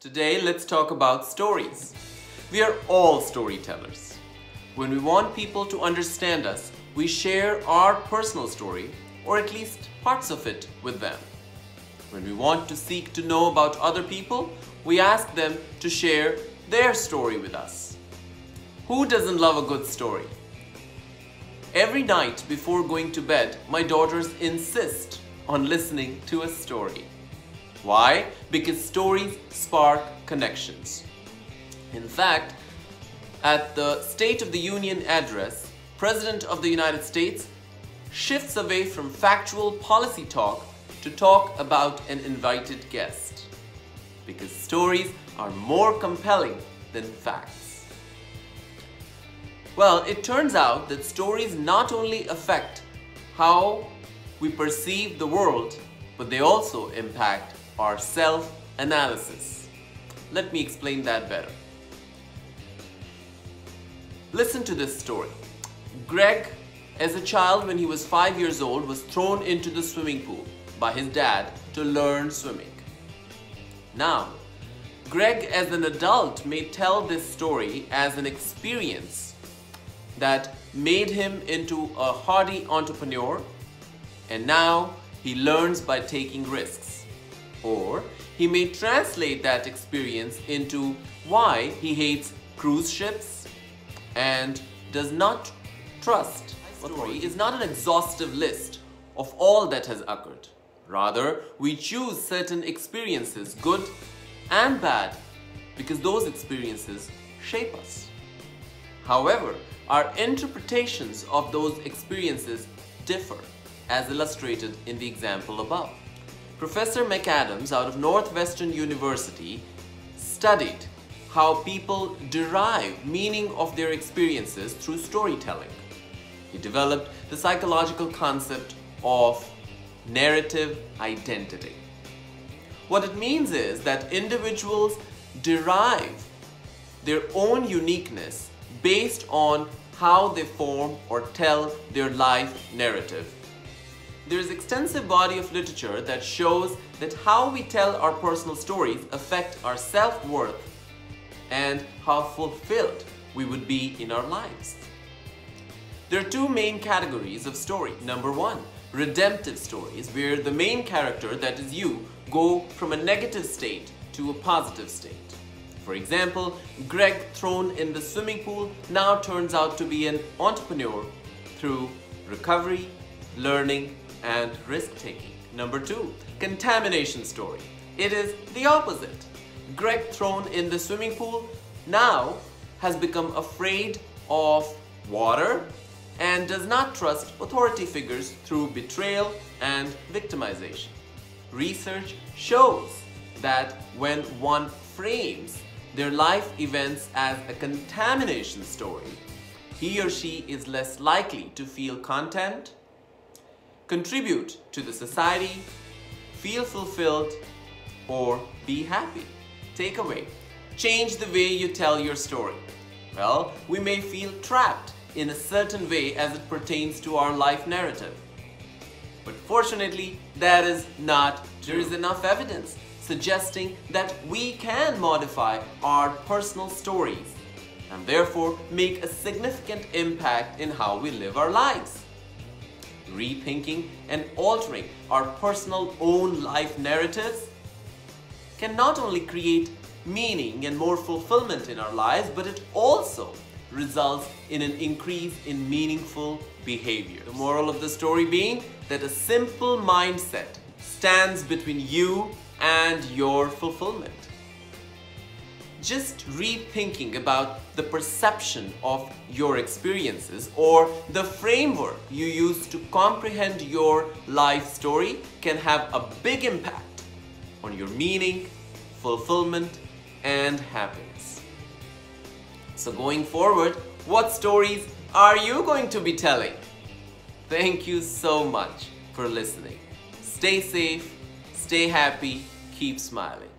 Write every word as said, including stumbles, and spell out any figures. Today let's talk about stories. We are all storytellers. When we want people to understand us, we share our personal story, or at least parts of it, with them. When we want to seek to know about other people, we ask them to share their story with us. Who doesn't love a good story? Every night before going to bed, my daughters insist on listening to a story. Why? Because stories spark connections. In fact, at the State of the Union address, President of the United States shifts away from factual policy talk to talk about an invited guest, because stories are more compelling than facts. Well, it turns out that stories not only affect how we perceive the world, but they also impact our self-analysis. Let me explain that better. Listen to this story. Greg, as a child when he was five years old, was thrown into the swimming pool by his dad to learn swimming. Now, Greg as an adult may tell this story as an experience that made him into a hardy entrepreneur, and now he learns by taking risks. Or he may translate that experience into why he hates cruise ships and does not trust. My story is not an exhaustive list of all that has occurred. Rather, we choose certain experiences, good and bad, because those experiences shape us. However, our interpretations of those experiences differ, as illustrated in the example above. Professor McAdams out of Northwestern University studied how people derive meaning of their experiences through storytelling. He developed the psychological concept of narrative identity. What it means is that individuals derive their own uniqueness based on how they form or tell their life narrative. There is an extensive body of literature that shows that how we tell our personal stories affect our self-worth and how fulfilled we would be in our lives. There are two main categories of story. Number one, redemptive stories, where the main character, that is you, go from a negative state to a positive state. For example, Greg, thrown in the swimming pool, now turns out to be an entrepreneur through recovery, learning, and risk-taking. Number two, contamination story. It is the opposite. Greg, thrown in the swimming pool, now has become afraid of water and does not trust authority figures through betrayal and victimization. Research shows that when one frames their life events as a contamination story, he or she is less likely to feel content, contribute to the society, feel fulfilled, or be happy. Takeaway: change the way you tell your story. Well, we may feel trapped in a certain way as it pertains to our life narrative. But fortunately, that is not true. There is enough evidence suggesting that we can modify our personal stories and therefore make a significant impact in how we live our lives. Rethinking and altering our personal own life narratives can not only create meaning and more fulfillment in our lives, but it also results in an increase in meaningful behavior. The moral of the story being that a simple mindset stands between you and your fulfillment. Just rethinking about the perception of your experiences or the framework you use to comprehend your life story can have a big impact on your meaning, fulfillment, and happiness. So going forward, what stories are you going to be telling? Thank you so much for listening. Stay safe, stay happy, keep smiling.